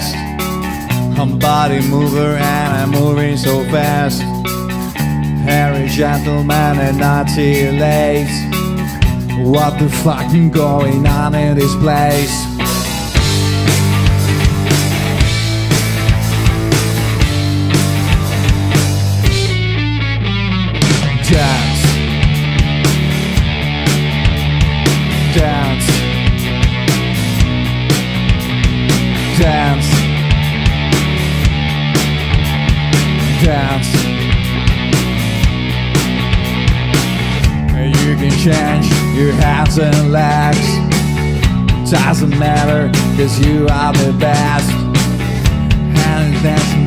fast. I'm body mover and I'm moving so fast. Hairy gentleman and not too late. What the fucking going on in this place? Dance, dance. You can change your hands and legs. Doesn't matter, cause you are the best. And it doesn't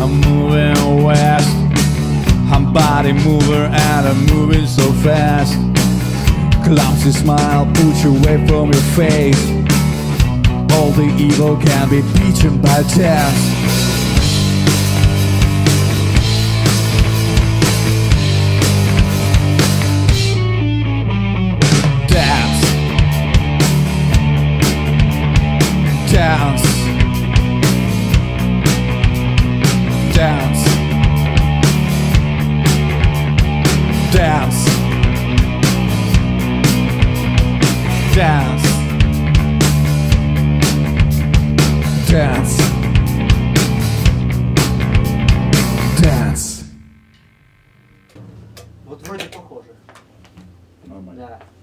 I'm moving west. I'm body mover and I'm moving so fast. Clumsy smile, put you away from your face. All the evil can be beaten by dance. Dance, dance, dance, dance, dance, dance, dance. Вот вроде похоже. Нормально. Да.